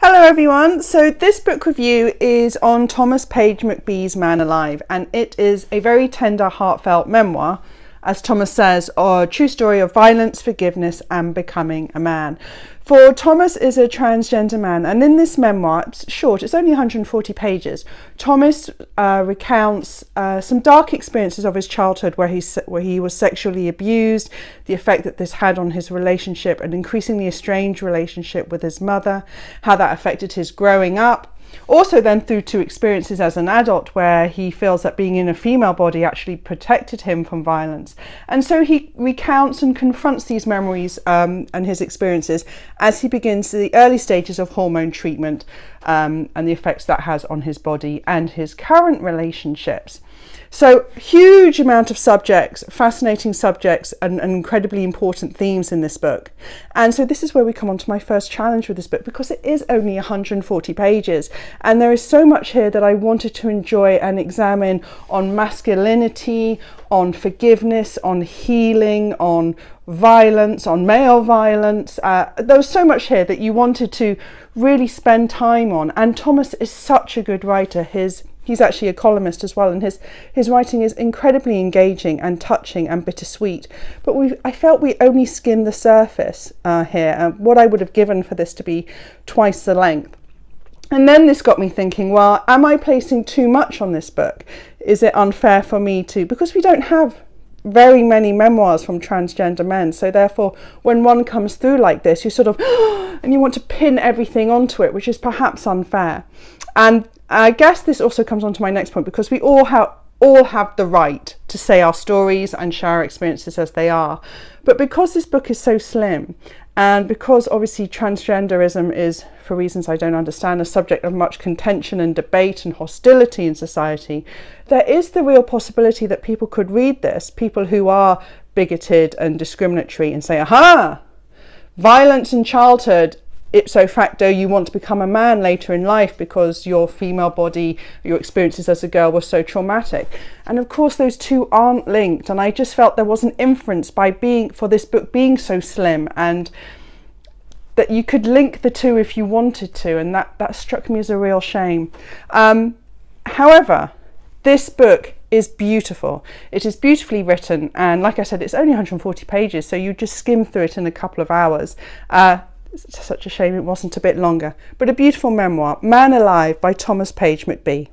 Hello everyone, so this book review is on Thomas Page McBee's Man Alive, and it is a very tender, heartfelt memoir, as Thomas says, a true story of violence, forgiveness and becoming a man. For Thomas is a transgender man, and in this memoir, it's short, it's only 140 pages, Thomas recounts some dark experiences of his childhood where he was sexually abused, the effect that this had on his relationship, an increasingly estranged relationship with his mother, how that affected his growing up. Also then through to experiences as an adult where he feels that being in a female body actually protected him from violence. And so he recounts and confronts these memories and his experiences as he begins the early stages of hormone treatment and the effects that has on his body and his current relationships. So huge amount of subjects, fascinating subjects and incredibly important themes in this book. And so this is where we come on to my first challenge with this book, because it is only 140 pages. And there is so much here that I wanted to enjoy and examine on masculinity, on forgiveness, on healing, on violence, on male violence. There was so much here that you wanted to really spend time on. And Thomas is such a good writer. He's actually a columnist as well, and his writing is incredibly engaging and touching and bittersweet. But I felt we only skimmed the surface here, and what I would have given for this to be twice the length. And then this got me thinking, well, am I placing too much on this book? Is it unfair for me to, because we don't have very many memoirs from transgender men, so therefore when one comes through like this, you sort of, and you want to pin everything onto it, which is perhaps unfair. And I guess this also comes on to my next point, because we all have the right to say our stories and share our experiences as they are. But because this book is so slim, and because obviously transgenderism is, for reasons I don't understand, a subject of much contention and debate and hostility in society, there is the real possibility that people could read this, people who are bigoted and discriminatory, and say, aha, violence in childhood, ipso facto you want to become a man later in life because your female body, your experiences as a girl were so traumatic. And of course those two aren't linked, and I just felt there was an inference for this book being so slim, and that you could link the two if you wanted to, and that struck me as a real shame. However, this book is beautiful. It is beautifully written, and like I said, it's only 140 pages, so you just skim through it in a couple of hours. It's such a shame it wasn't a bit longer, but a beautiful memoir, Man Alive by Thomas Page McBee.